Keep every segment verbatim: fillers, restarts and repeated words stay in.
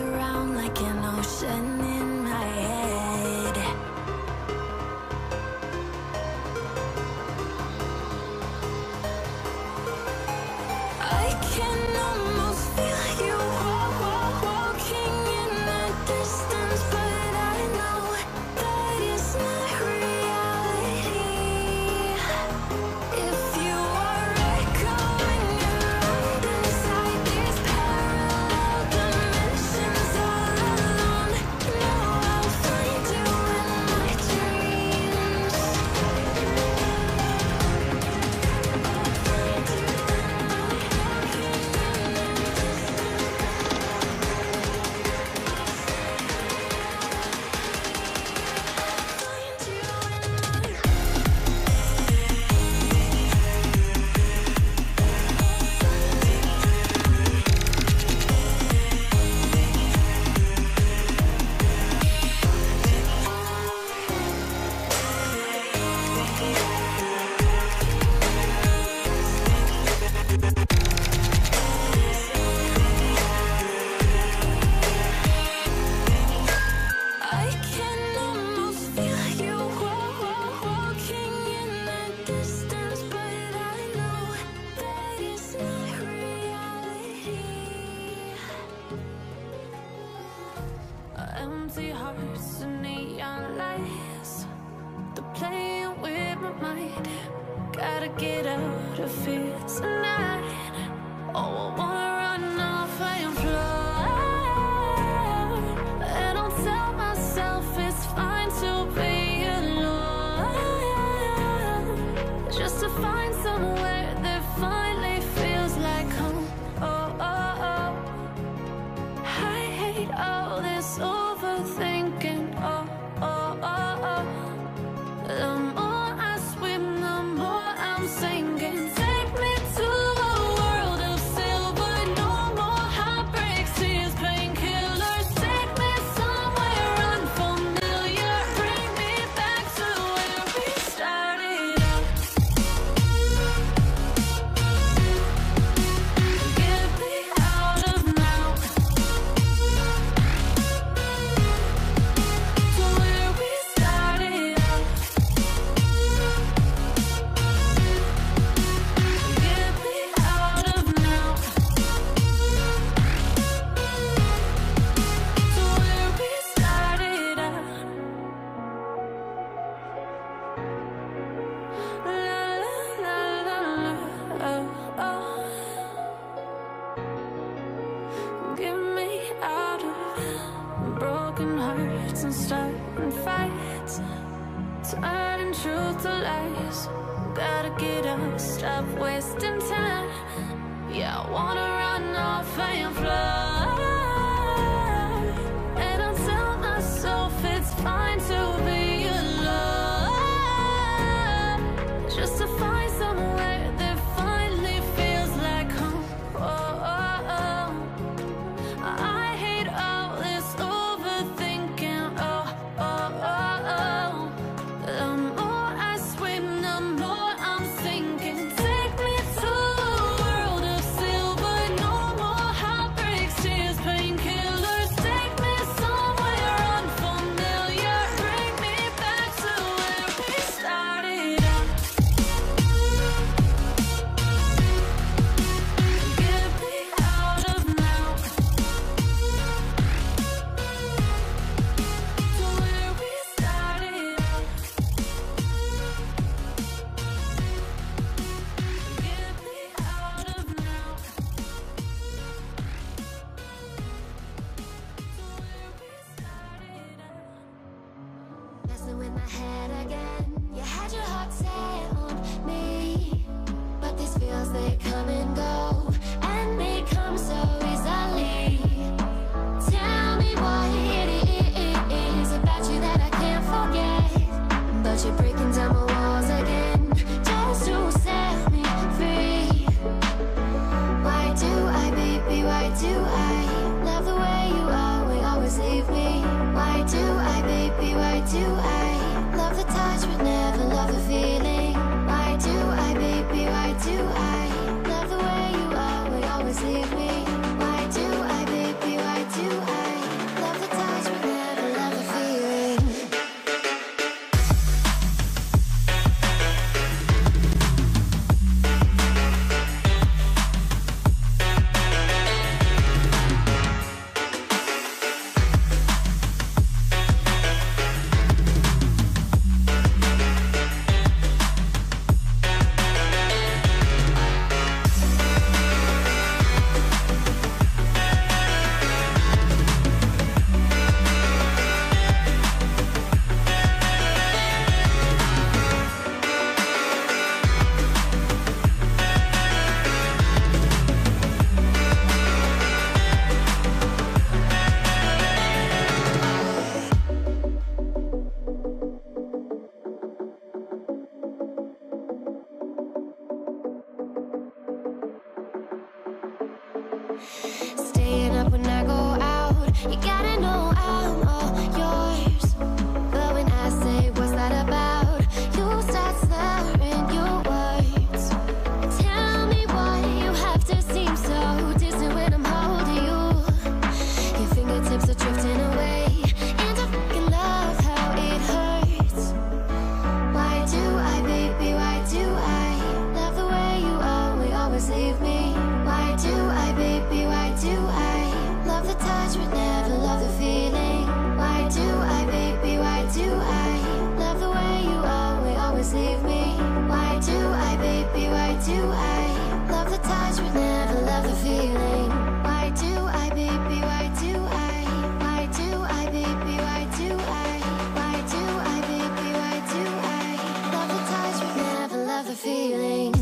Around like an ocean in my head. I can almost feel you walking in the distance, but I know that it's not reality. If you are echoing around inside these parallel dimensions, empty hearts and neon lights, they're playing with my mind. Gotta get out of here tonight. Oh, I wanna run off and fly, and I'll tell myself it's fine to be alone, just to find somewhere that finally feels like home. Oh, oh, oh. I hate all this overthinking, oh, oh, oh, oh. The more I swim, the more I'm sinking. Take me to a world of silver, no more heartbreaks, tears, painkillers. Take me somewhere unfamiliar, bring me back to where we started out. Get me out of now. To where we started out. Get me out of now. To where we started out. La la la la la. Oh, oh. Get me out of broken hearts and starting fights, turning truth to lies. Gotta get up, stop wasting time. Yeah, I wanna run With my head again, you had your heart set on me, but these feels they come and go, and they come so easily. Tell me why it is about you that I can't forget, but you're breaking down my walls again, just to set me free. Why do I, baby, why do I love the way you are? We always leave me. Why do I, baby, why do I? Staying up when I go out, you gotta know I'm all yours. But when I say what's that about, you start slurring your words. Tell me why you have to seem so distant when I'm holding you. Your fingertips are drifting away, and I fucking love how it hurts. Why do I, baby, why do I love the way you are? We always leave me. Why do I, baby, why do I love the touch but never love the feeling? Why do I, baby, why do I love the way you are? We always leave me. Why do I, baby, why do I love the touch but never love the feeling? Why do I, baby, why do I? Why do I, baby, why do I? Why do I, baby, why do I love the touch but never love the feeling?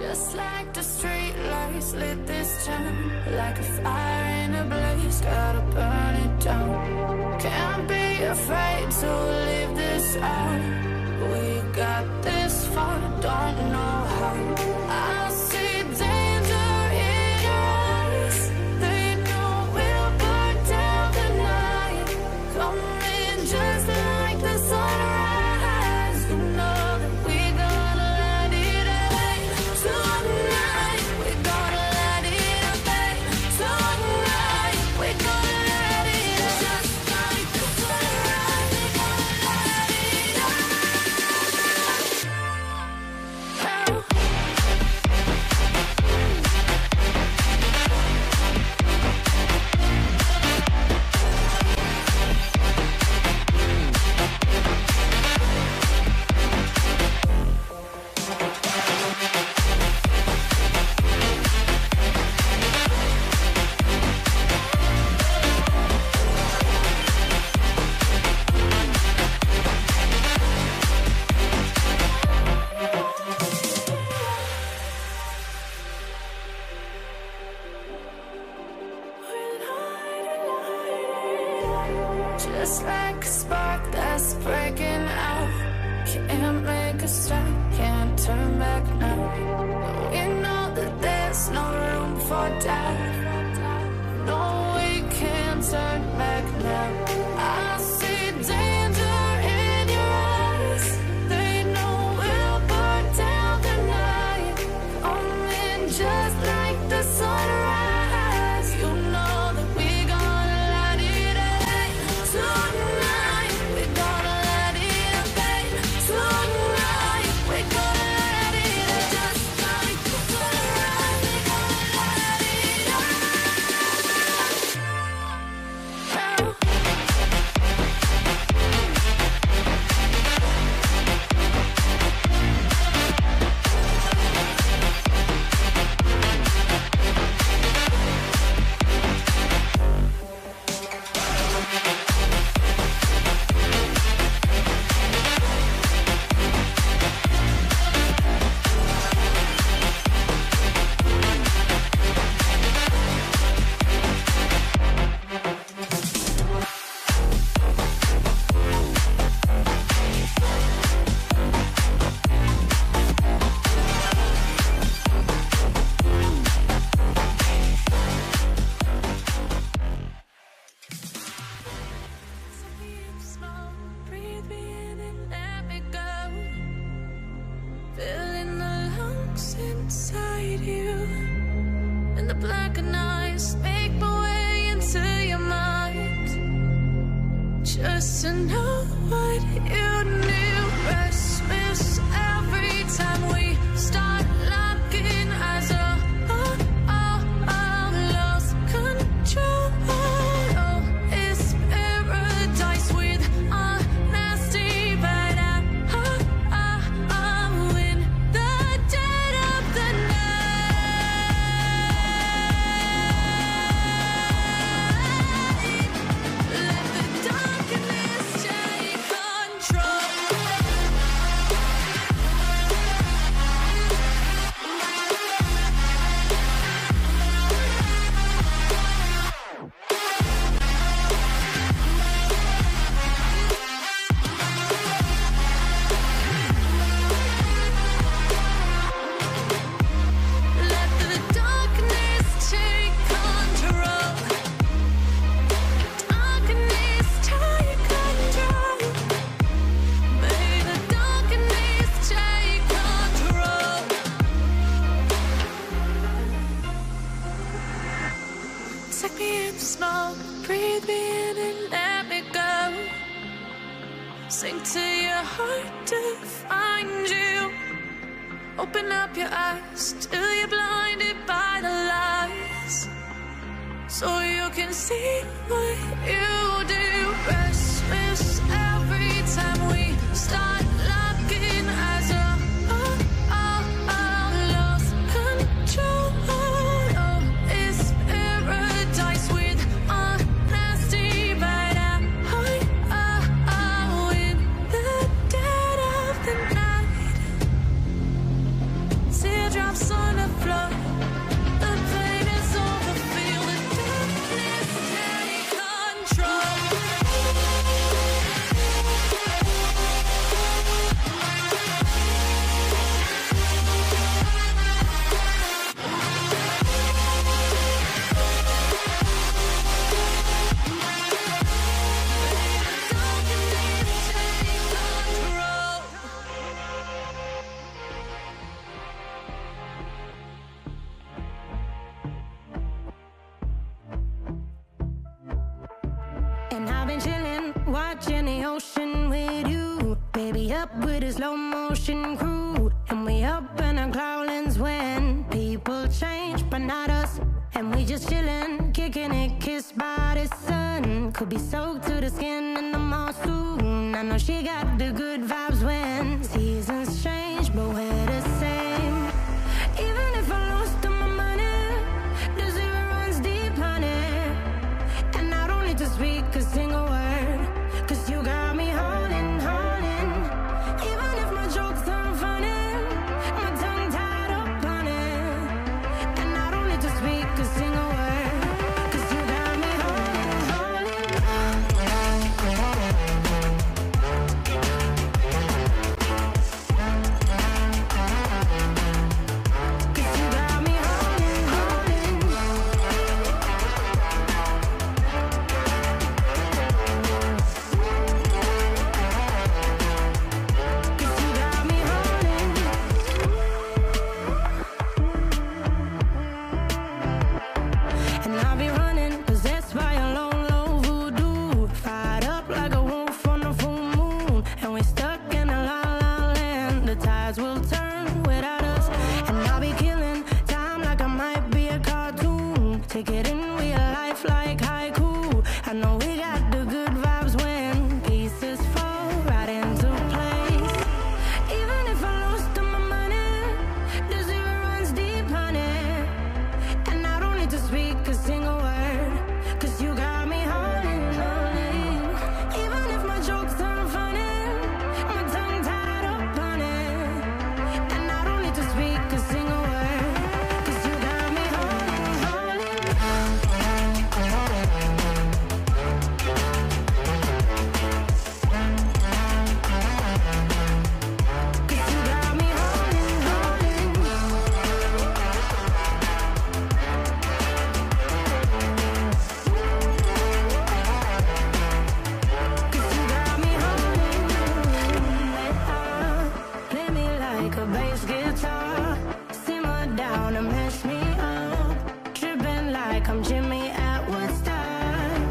Just like the street lights lit this town, like a fire in a blaze, gotta burn it down. Can't be afraid to leave this out. We got this far, don't know how. I see danger in us. They know we'll burn down the night. Come in just like the sunrise. You know that we gonna let it. Tonight, we're gonna let it. just like a spark that's breaking out. Can't make a stop, can't turn back now. We know that there's no room for doubt. No, we can't turn back now. I see danger in your eyes. They know we'll burn down the night. Only just like the sunrise. Cause you got me holding, holding on. Take it in real life like haiku. I know we got the good vibes when pieces fall right into place. Even if I lose to my money, the zero runs deep, honey. And I don't need to speak a single word, cause you got me holding, holding. Even if my jokes aren't funny, my tongue tied up on it. And I don't need to speak a single word. I'm Jimmy at Woodstock,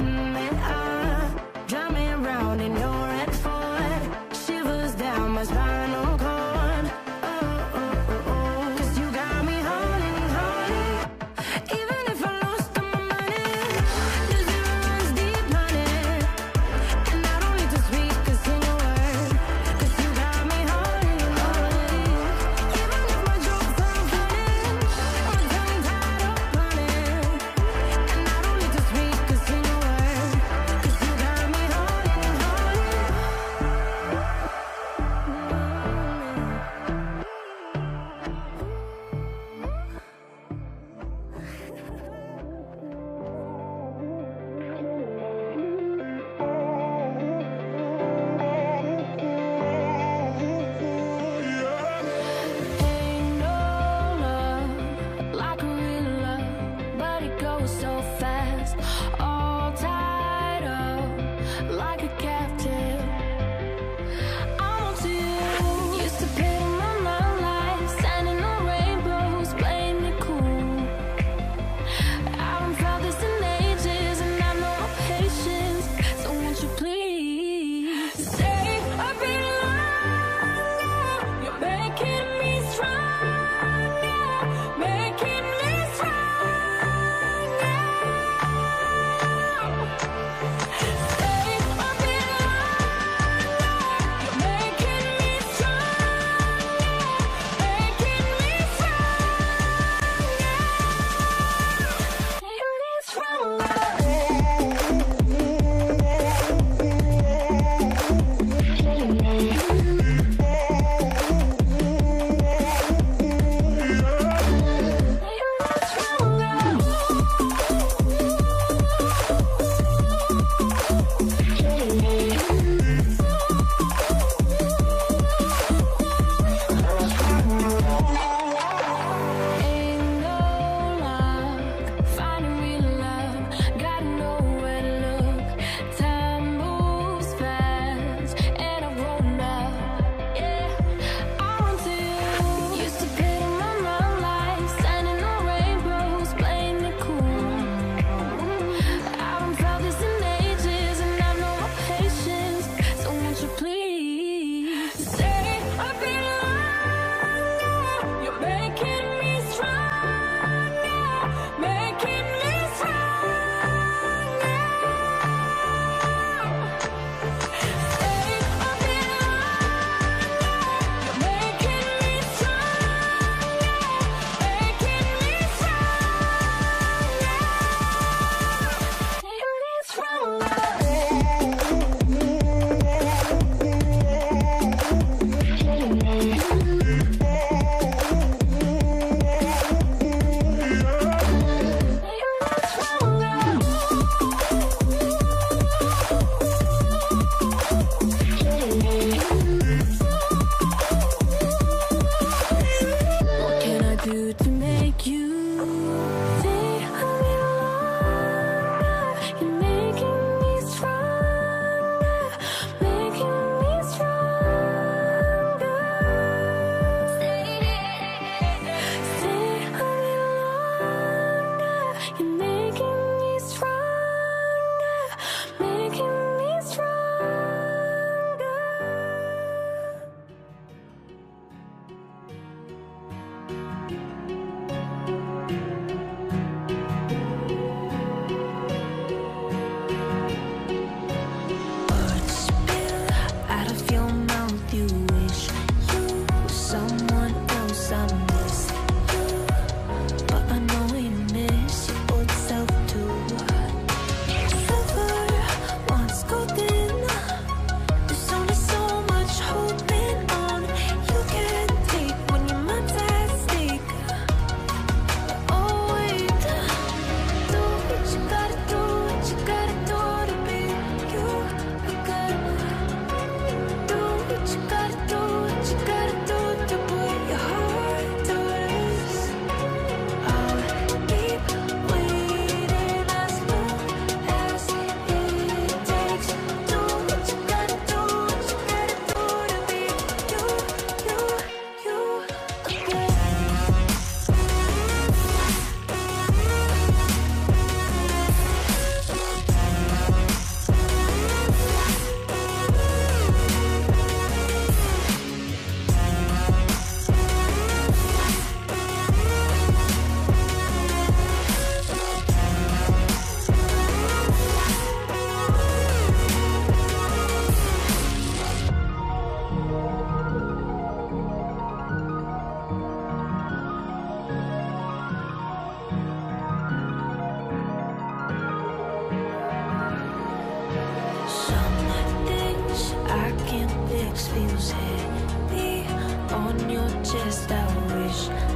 and I drive me around in your red Ford. Shivers down my spinal cord. Oh, oh, oh, oh. Cause you got me holding, holding. Even if I lost all my money, the zero runs deep, honey. And I don't need to speak a single word, cause you got me holding, holding. Even if my jokes aren't funny, I'm tied up on it. feels heavy on your chest. I wish